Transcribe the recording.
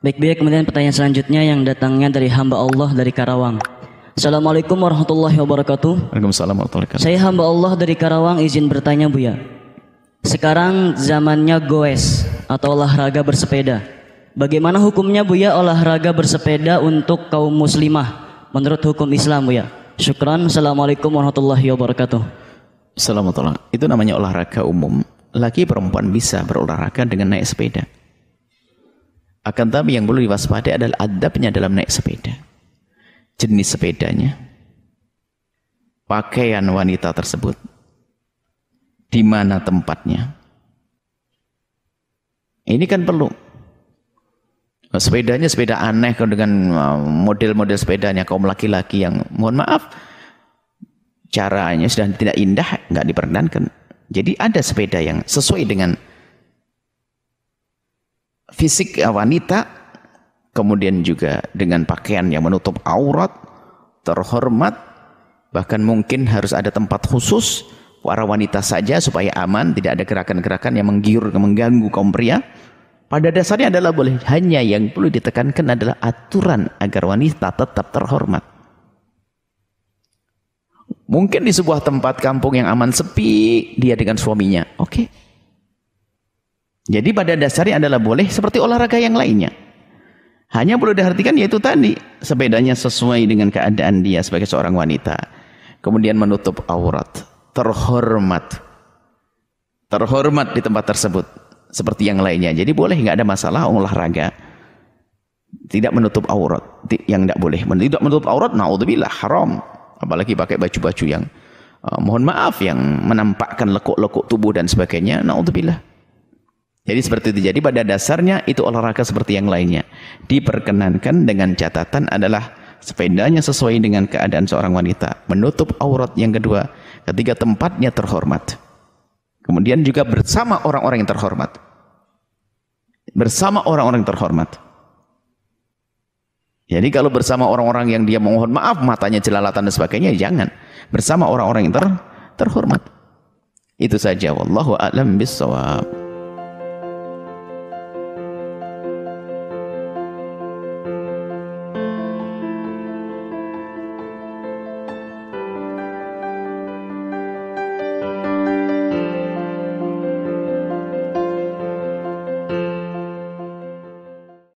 Baik, kemudian pertanyaan selanjutnya yang datangnya dari hamba Allah dari Karawang. Assalamualaikum warahmatullahi wabarakatuh. Waalaikumsalam warahmatullahi wabarakatuh. Saya hamba Allah dari Karawang, izin bertanya Buya. Sekarang zamannya Gowes atau olahraga bersepeda. Bagaimana hukumnya Buya olahraga bersepeda untuk kaum muslimah menurut hukum Islam Buya? Syukran. Assalamualaikum warahmatullahi wabarakatuh. Assalamualaikum warahmatullahi wabarakatuh. Itu namanya olahraga umum. Laki perempuan bisa berolahraga dengan naik sepeda. Akan tapi yang perlu diwaspadai adalah adabnya dalam naik sepeda, jenis sepedanya, pakaian wanita tersebut, di mana tempatnya. Ini kan perlu. Sepedanya sepeda aneh dengan model-model sepedanya kaum laki-laki yang mohon maaf caranya sudah tidak indah, nggak diperkenankan. Jadi ada sepeda yang sesuai dengan fisik wanita, kemudian juga dengan pakaian yang menutup aurat, terhormat, bahkan mungkin harus ada tempat khusus para wanita saja supaya aman, tidak ada gerakan-gerakan yang menggiur, mengganggu kaum pria. Pada dasarnya adalah boleh, hanya yang perlu ditekankan adalah aturan agar wanita tetap terhormat. Mungkin di sebuah tempat kampung yang aman sepi, dia dengan suaminya, oke. Jadi pada dasarnya adalah boleh seperti olahraga yang lainnya. Hanya perlu diperhatikan yaitu tadi, sepedanya sesuai dengan keadaan dia sebagai seorang wanita. Kemudian menutup aurat, terhormat. Terhormat di tempat tersebut seperti yang lainnya. Jadi boleh, nggak ada masalah olahraga tidak menutup aurat. Yang tidak boleh, tidak menutup aurat naudzubillah, haram. Apalagi pakai baju-baju yang mohon maaf yang menampakkan lekuk-lekuk tubuh dan sebagainya, naudzubillah. Jadi seperti itu. Jadi pada dasarnya itu olahraga seperti yang lainnya, diperkenankan dengan catatan adalah sepedanya sesuai dengan keadaan seorang wanita, menutup aurat yang kedua, ketiga tempatnya terhormat, kemudian juga bersama orang-orang yang terhormat, bersama orang-orang yang terhormat. Jadi kalau bersama orang-orang yang dia mohon maaf matanya jelalatan dan sebagainya, jangan, bersama orang-orang yang terhormat. Itu saja. Wallahu a'lam bissawab.